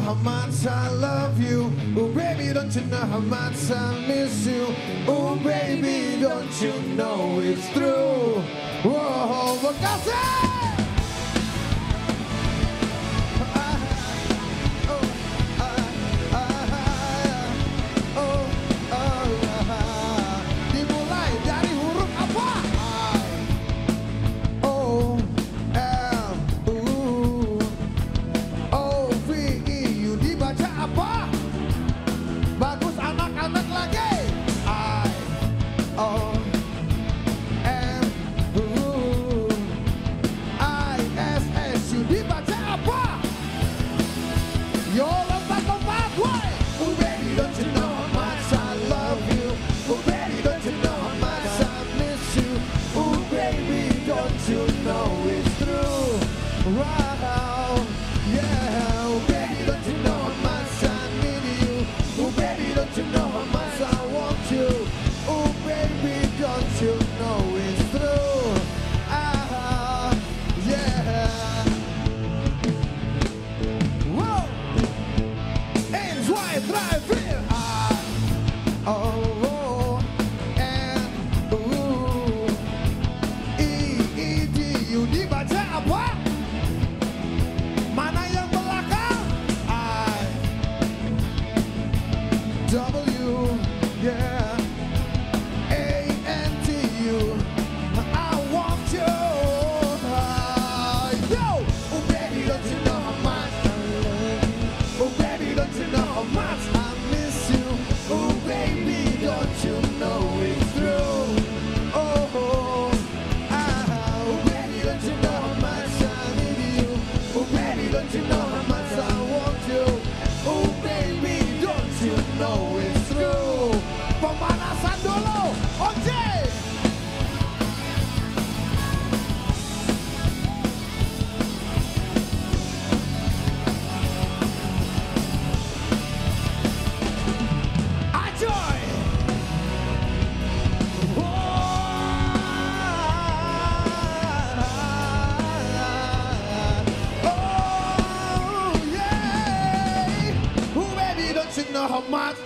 know how much I love you? Oh baby, don't you know how much I miss you? Oh baby, don't you know it's true? Whoa, Bokase! How much?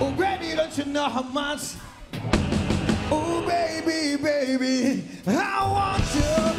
Oh baby, don't you know how much? Oh baby, baby, I want you.